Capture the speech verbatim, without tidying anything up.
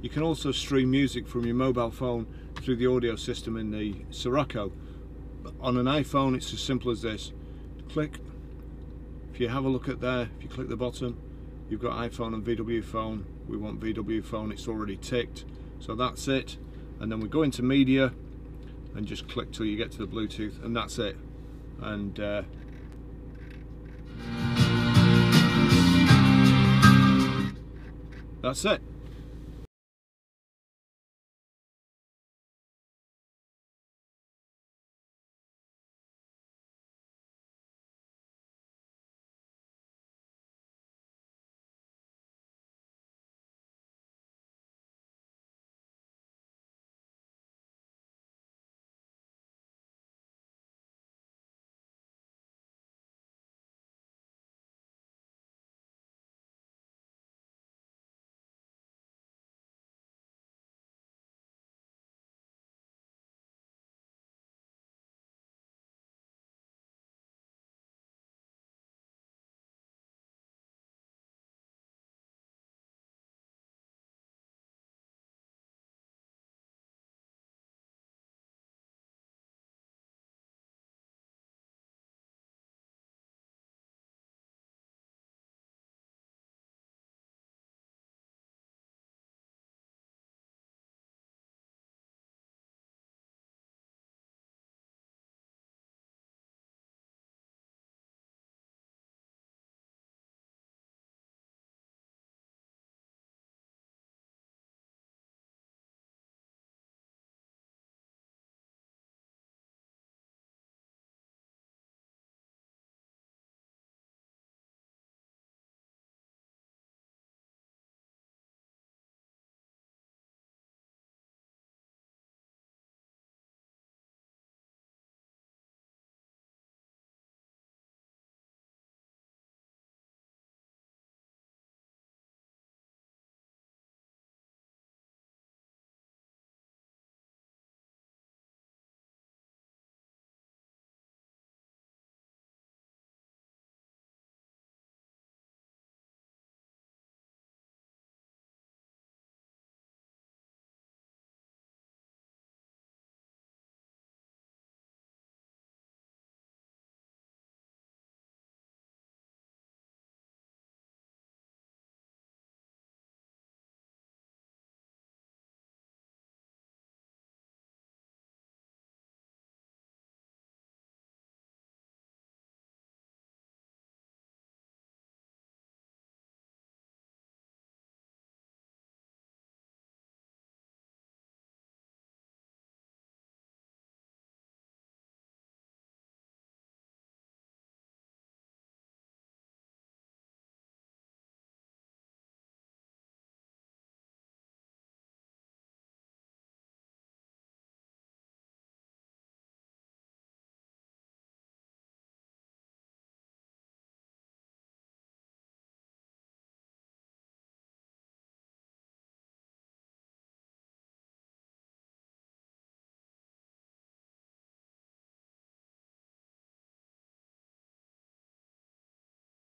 You can also stream music from your mobile phone through the audio system in the Scirocco. On an iPhone it's as simple as this. Click, if you have a look at there, if you click the bottom, you've got iPhone and V W phone. We want V W phone, it's already ticked, so that's it. And then we go into media and just click till you get to the Bluetooth, and that's it. And uh, that's it.